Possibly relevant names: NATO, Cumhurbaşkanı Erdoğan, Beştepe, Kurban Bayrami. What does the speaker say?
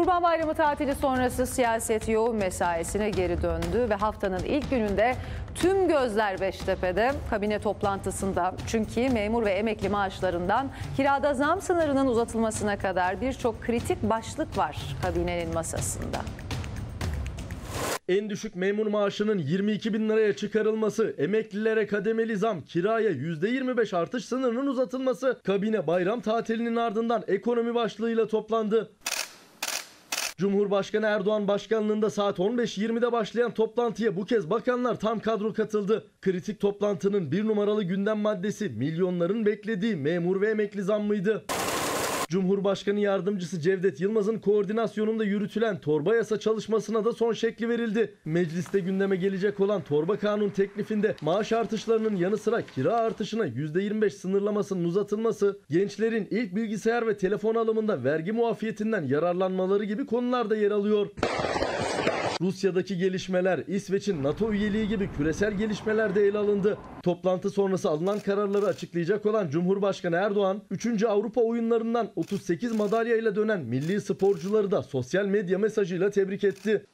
Kurban Bayramı tatili sonrası siyaset yoğun mesaisine geri döndü ve haftanın ilk gününde tüm gözler Beştepe'de, kabine toplantısında. Çünkü memur ve emekli maaşlarından kirada zam sınırının uzatılmasına kadar birçok kritik başlık var kabinenin masasında. En düşük memur maaşının 22.000 liraya çıkarılması, emeklilere kademeli zam, kiraya %25 artış sınırının uzatılması, kabine bayram tatilinin ardından ekonomi başlığıyla toplandı. Cumhurbaşkanı Erdoğan başkanlığında saat 15.20'de başlayan toplantıya bu kez bakanlar tam kadro katıldı. Kritik toplantının bir numaralı gündem maddesi milyonların beklediği memur ve emekli zammıydı. Cumhurbaşkanı Yardımcısı Cevdet Yılmaz'ın koordinasyonunda yürütülen torba yasa çalışmasına da son şekli verildi. Mecliste gündeme gelecek olan torba kanun teklifinde maaş artışlarının yanı sıra kira artışına %25 sınırlamasının uzatılması, gençlerin ilk bilgisayar ve telefon alımında vergi muafiyetinden yararlanmaları gibi konular da yer alıyor. Rusya'daki gelişmeler, İsveç'in NATO üyeliği gibi küresel gelişmeler de ele alındı. Toplantı sonrası alınan kararları açıklayacak olan Cumhurbaşkanı Erdoğan, 3. Avrupa oyunlarından 38 madalyayla dönen milli sporcuları da sosyal medya mesajıyla tebrik etti.